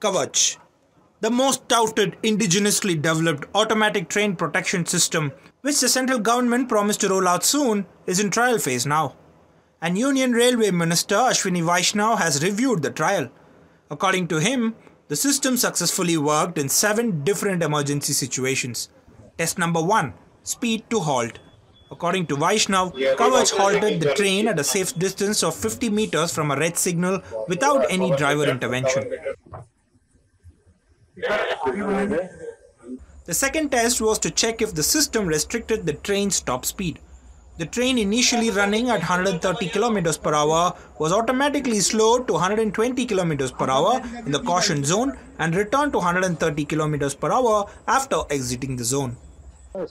Kavach, the most touted indigenously developed automatic train protection system, which the central government promised to roll out soon, is in trial phase now. And Union Railway Minister Ashwini Vaishnaw has reviewed the trial. According to him, the system successfully worked in 7 different emergency situations. Test number 1. Speed to halt. According to Vaishnaw, Kavach halted the train at a safe distance of 50 meters from a red signal without any driver intervention. The second test was to check if the system restricted the train's top speed. The train initially running at 130 km per hour was automatically slowed to 120 km per hour in the caution zone and returned to 130 km per hour after exiting the zone.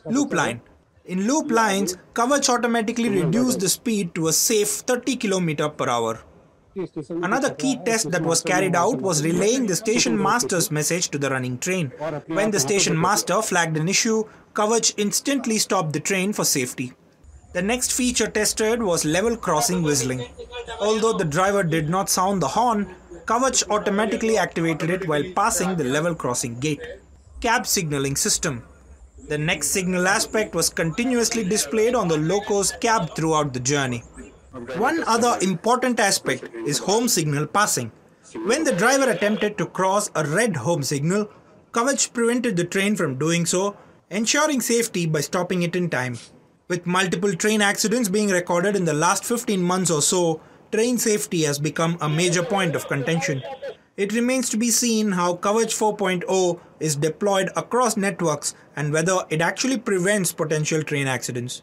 Loop line. In loop lines, Kavach automatically reduced the speed to a safe 30 km per hour. Another key test that was carried out was relaying the station master's message to the running train. When the station master flagged an issue, Kavach instantly stopped the train for safety. The next feature tested was level crossing whistling. Although the driver did not sound the horn, Kavach automatically activated it while passing the level crossing gate. Cab signaling system. The next signal aspect was continuously displayed on the loco's cab throughout the journey. One other important aspect is home signal passing. When the driver attempted to cross a red home signal, Kavach prevented the train from doing so, ensuring safety by stopping it in time. With multiple train accidents being recorded in the last 15 months or so, train safety has become a major point of contention. It remains to be seen how Kavach 4.0 is deployed across networks and whether it actually prevents potential train accidents.